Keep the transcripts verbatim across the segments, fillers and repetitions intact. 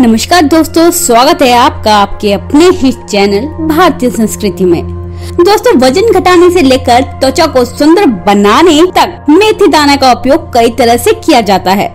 नमस्कार दोस्तों, स्वागत है आपका आपके अपने ही चैनल भारतीय संस्कृति में। दोस्तों, वजन घटाने से लेकर त्वचा को सुंदर बनाने तक मेथी दाना का उपयोग कई तरह से किया जाता है।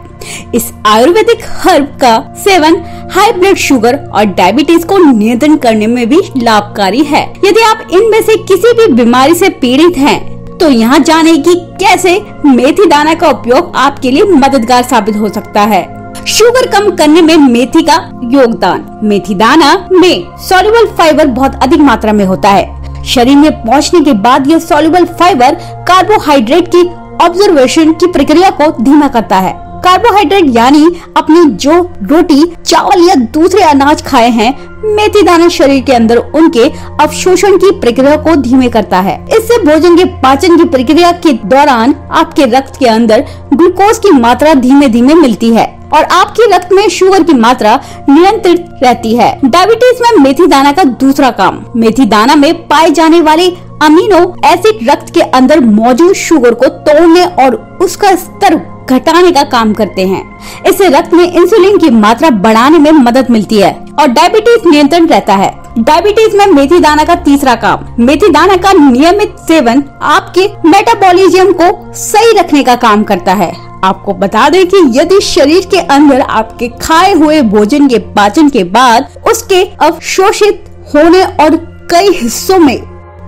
इस आयुर्वेदिक हर्ब का सेवन हाई ब्लड शुगर और डायबिटीज को नियंत्रण करने में भी लाभकारी है। यदि आप इनमें से किसी भी बीमारी से पीड़ित हैं, तो यहाँ जाने की कैसे मेथी दाना का उपयोग आपके लिए मददगार साबित हो सकता है। शुगर कम करने में मेथी का योगदान। मेथी दाना में सॉल्युबल फाइबर बहुत अधिक मात्रा में होता है। शरीर में पहुँचने के बाद यह सॉल्युबल फाइबर कार्बोहाइड्रेट की ऑब्जर्वेशन की प्रक्रिया को धीमा करता है। कार्बोहाइड्रेट यानी अपनी जो रोटी, चावल या दूसरे अनाज खाए हैं, मेथी दाना शरीर के अंदर उनके अवशोषण की प्रक्रिया को धीमे करता है। इससे भोजन के पाचन की प्रक्रिया के दौरान आपके रक्त के अंदर ग्लूकोज की मात्रा धीमे धीमे मिलती है और आपके रक्त में शुगर की मात्रा नियंत्रित रहती है। डायबिटीज में मेथी दाना का दूसरा काम। मेथी दाना में पाए जाने वाले अमीनो एसिड रक्त के अंदर मौजूद शुगर को तोड़ने और उसका स्तर घटाने का काम करते हैं। इससे रक्त में इंसुलिन की मात्रा बढ़ाने में मदद मिलती है और डायबिटीज नियंत्रण रहता है। डायबिटीज में मेथी दाना का तीसरा काम। मेथी दाना का नियमित सेवन आपके मेटाबॉलिज्म को सही रखने का काम करता है। आपको बता दें कि यदि शरीर के अंदर आपके खाए हुए भोजन के पाचन के बाद उसके अवशोषित होने और कई हिस्सों में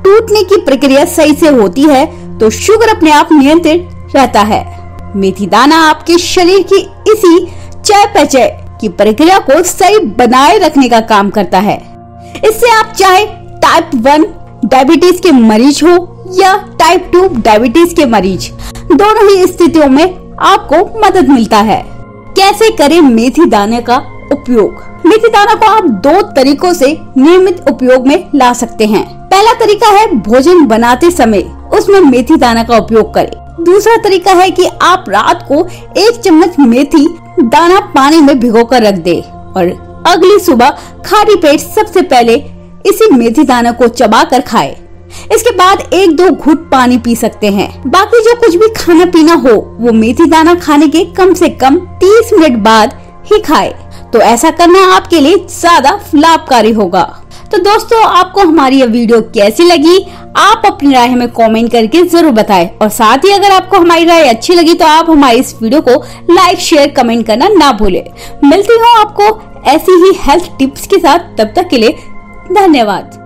टूटने की प्रक्रिया सही से होती है, तो शुगर अपने आप नियंत्रित रहता है। मेथी दाना आपके शरीर की इसी चयापचय की प्रक्रिया को सही बनाए रखने का काम करता है। इससे आप चाहे टाइप वन डायबिटीज के मरीज हो या टाइप टू डायबिटीज के मरीज, दोनों ही स्थितियों में आपको मदद मिलता है। कैसे करें मेथी दाने का उपयोग? मेथी दाना को आप दो तरीकों से नियमित उपयोग में ला सकते हैं। पहला तरीका है भोजन बनाते समय उसमें मेथी दाना का उपयोग करें। दूसरा तरीका है कि आप रात को एक चम्मच मेथी दाना पानी में भिगोकर रख दें और अगली सुबह खाली पेट सबसे पहले इसी मेथी दाना को चबाकर खाएं। इसके बाद एक दो घूंट पानी पी सकते हैं। बाकी जो कुछ भी खाना पीना हो वो मेथी दाना खाने के कम से कम तीस मिनट बाद ही खाएं। तो ऐसा करना आपके लिए ज्यादा लाभकारी होगा। तो दोस्तों, आपको हमारी ये वीडियो कैसी लगी, आप अपनी राय में कमेंट करके जरूर बताएं और साथ ही अगर आपको हमारी राय अच्छी लगी तो आप हमारी इस वीडियो को लाइक, शेयर, कमेंट करना ना भूलें। मिलती हूँ आपको ऐसी ही हेल्थ टिप्स के साथ, तब तक के लिए धन्यवाद।